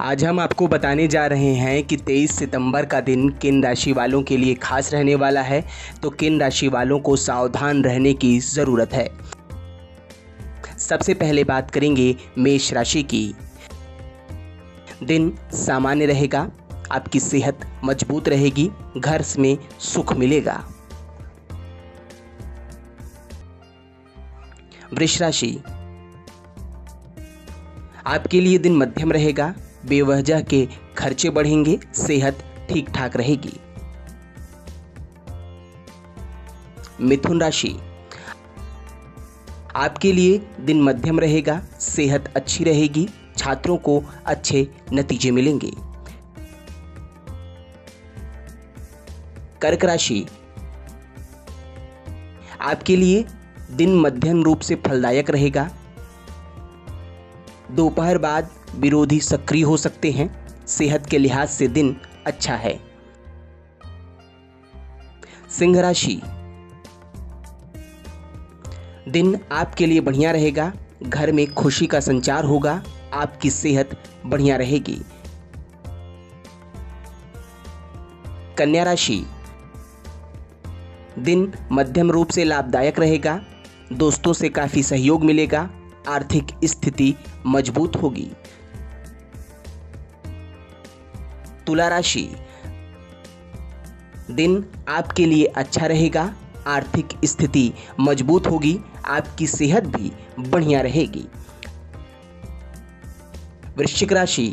आज हम आपको बताने जा रहे हैं कि 23 सितंबर का दिन किन राशि वालों के लिए खास रहने वाला है, तो किन राशि वालों को सावधान रहने की ज़रूरत है। सबसे पहले बात करेंगे मेष राशि की। दिन सामान्य रहेगा, आपकी सेहत मजबूत रहेगी, घर में सुख मिलेगा। वृष राशि, आपके लिए दिन मध्यम रहेगा, बेवजह के खर्चे बढ़ेंगे, सेहत ठीक ठाक रहेगी। मिथुन राशि, आपके लिए दिन मध्यम रहेगा, सेहत अच्छी रहेगी, छात्रों को अच्छे नतीजे मिलेंगे। कर्क राशि, आपके लिए दिन मध्यम रूप से फलदायक रहेगा, दोपहर बाद विरोधी सक्रिय हो सकते हैं, सेहत के लिहाज से दिन अच्छा है। सिंह राशि, दिन आपके लिए बढ़िया रहेगा, घर में खुशी का संचार होगा, आपकी सेहत बढ़िया रहेगी। कन्या राशि, दिन मध्यम रूप से लाभदायक रहेगा, दोस्तों से काफी सहयोग मिलेगा, आर्थिक स्थिति मजबूत होगी। तुला राशि, दिन आपके लिए अच्छा रहेगा, आर्थिक स्थिति मजबूत होगी, आपकी सेहत भी बढ़िया रहेगी। वृश्चिक राशि,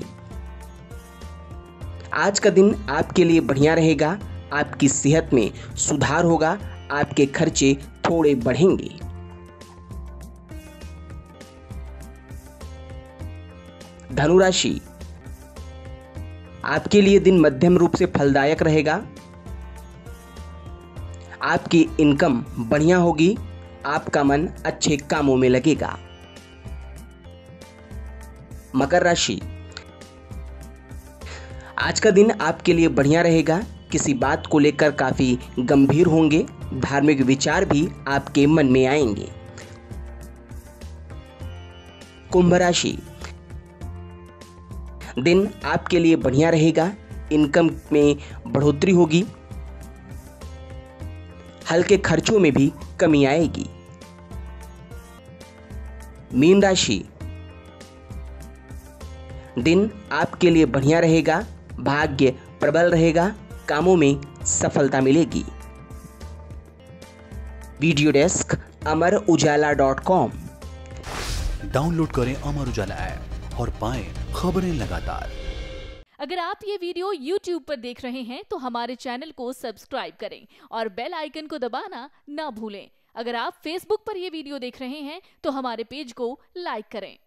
आज का दिन आपके लिए बढ़िया रहेगा, आपकी सेहत में सुधार होगा, आपके खर्चे थोड़े बढ़ेंगे। धनु राशि, आपके लिए दिन मध्यम रूप से फलदायक रहेगा, आपकी इनकम बढ़िया होगी, आपका मन अच्छे कामों में लगेगा। मकर राशि, आज का दिन आपके लिए बढ़िया रहेगा, किसी बात को लेकर काफी गंभीर होंगे, धार्मिक विचार भी आपके मन में आएंगे। कुंभ राशि, दिन आपके लिए बढ़िया रहेगा, इनकम में बढ़ोतरी होगी, हल्के खर्चों में भी कमी आएगी। मीन राशि, दिन आपके लिए बढ़िया रहेगा, भाग्य प्रबल रहेगा, कामों में सफलता मिलेगी। Video desk amarujala.com। डाउनलोड करें अमर उजाला ऐप और पाएं खबरें लगातार। अगर आप ये वीडियो YouTube पर देख रहे हैं तो हमारे चैनल को सब्सक्राइब करें और बेल आइकन को दबाना ना भूलें। अगर आप Facebook पर ये वीडियो देख रहे हैं तो हमारे पेज को लाइक करें।